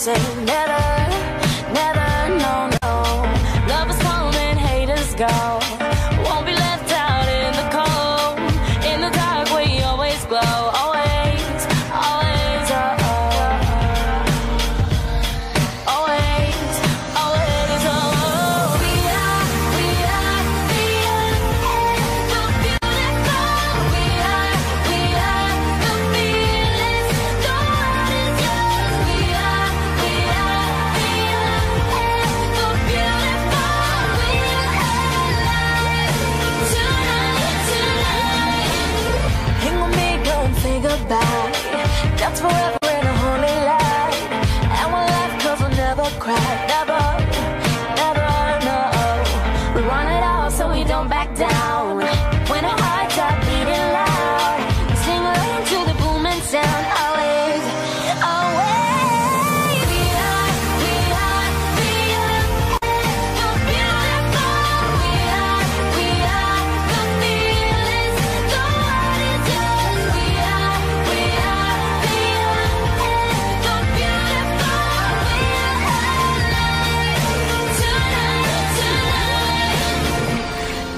say never, never, no, no. Lovers come and haters go. Won't be left out in the cold. In the dark we always glow. Always, always, oh, oh. Always, always, oh. We are the beautiful. We are the fearless. The world is yours. We are the beautiful. We are alive tonight. Hang with me, girl, and say goodbye. That's forever in a holy light. And we'll laugh 'cause we'll never cry. Never, never, no. We run it all so we don't back down. When our hearts are beating loud, we sing along to the booming sound. Always, always. We are the beautiful. We are the fearless. The world is yours. We are the beautiful. We are alive tonight.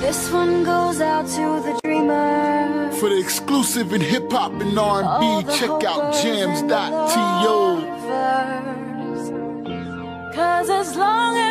This one goes out to the dreamer. For the exclusive in hip-hop and All R&B, the check out hopers and the jams.to. lovers. 'Cause as long as